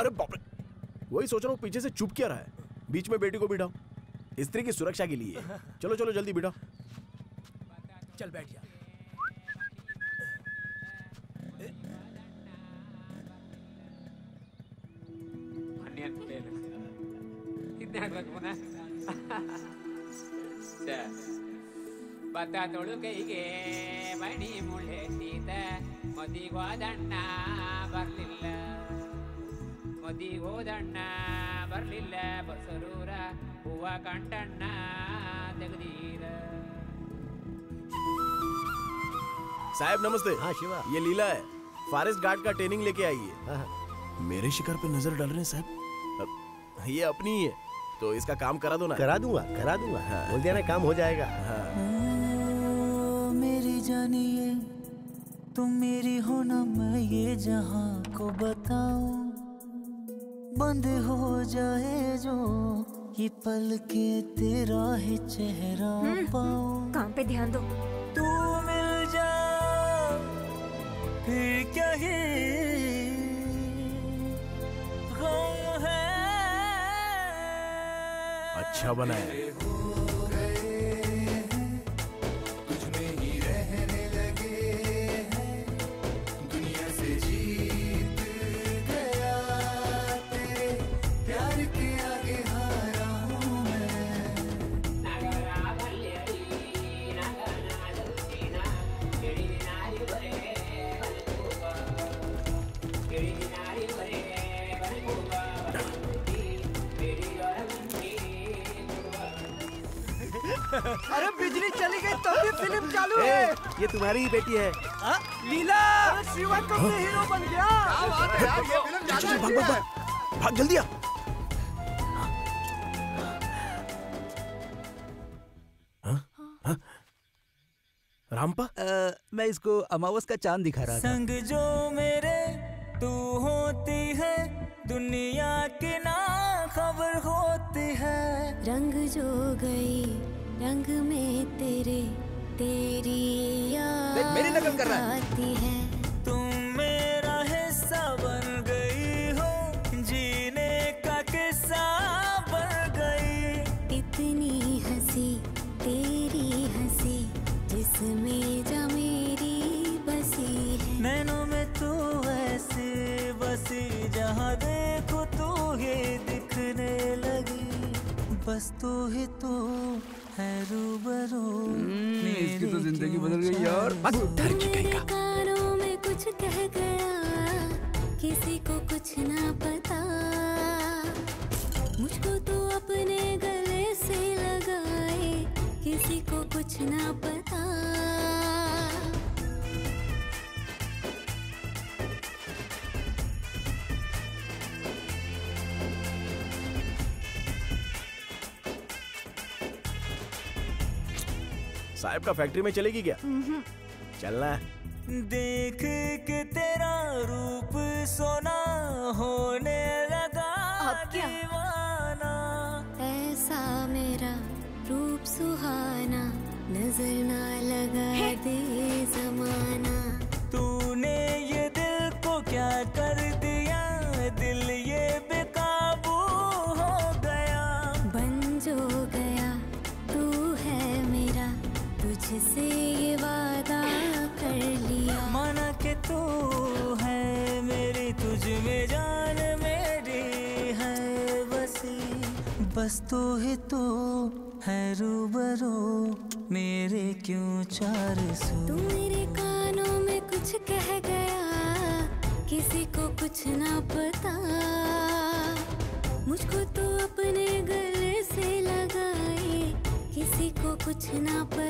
अरे बाप रे, वही सोच रहा हूँ पीछे से चुप क्या रहा है। बीच में बेटी को बिठाओ, स्त्री की सुरक्षा के लिए। चलो चलो जल्दी बिठाओ। चल बैठ जा। बता तुड़ुकैगे मणि मुळे सीತ ಮದಿಗೋದಣ್ಣ ಬರಲಿಲ್ಲ, ಮದಿಗೋದಣ್ಣ ಬರಲಿಲ್ಲ, ಬಸರೂರ ಹೂವ ಕಂಟಣ್ಣ ತೆಗೆದೀರ। साहब नमस्ते। हाँ शिवा, ये लीला है, फॉरेस्ट गार्ड का ट्रेनिंग लेके आई है। मेरे शिकार पे नजर डाल रहे हैं साहब। ये अपनी ही है तो इसका काम करा दो ना। करा दूंगा करा दूंगा। हाँ। बोल दिया ना, काम हो जाएगा। हाँ। ओ, मेरी जानिए तुम मेरी हो ना, मैं ये जहां को बताऊं, बंद हो जाए जो ये पल के तेरा है चेहरा पाऊं। काम पे ध्यान दो। तू मिल जा फिर क्या है, अच्छा बनाया। तुझमें ही रहने लगे हैं, दुनिया से जीत गया, तेरे प्यार के आगे हारा हूँ मैं। अरे बिजली चली गई तो भी फिल्म चालू है। ये तुम्हारी ही बेटी है आ? लीला, अरे शिवा तुम हीरो बन गया। क्या बात है यार, ये फिल्म चालू है। भाग भाग भाग भाग जल्दी आ। रामपा मैं इसको अमावस का चांद दिखा रहा था। संग जो मेरे तू होती है, दुनिया की ना खबर होती है। रंग जो गई रंग में तेरे, तेरी याद मेरी नकल कर रहा है। तुम मेरा हिस्सा बन गई हो, जीने का किस्सा बन गई। इतनी हंसी तेरी हंसी, जिसमें जा मेरी बसी है। नैनों में तू ऐसी बसी, जहाँ देखो तू ही दिखने लगी। बस तू ही तू है रूबरू, इसकी तो जिंदगी बदल गई यार। कानों में कुछ कह गया, किसी को कुछ ना पता। मुझको तो अपने गले से लगाए, किसी को कुछ ना पता। साहब का फैक्ट्री में चलेगी क्या? चलना। देख के तेरा रूप सोना, होने लगा दीवाना। ऐसा मेरा रूप सुहाना, नजर ना लगा दे जमाना। तूने ये दिल को क्या कर दिया, दिल ये बेकाबू हो गया। बन जो गया तू है मेरा, तुझसे ये वादा कर लिया। माना कि तू है मेरी, तुझ में जान मेरी है बसी। बस तू ही तू है रूबरू, मेरे क्यों चार सू। तू मेरे कानों में कुछ कह गया, किसी को कुछ ना पता। मुझको तो अपने गले से लगाए, किसी को कुछ ना पता।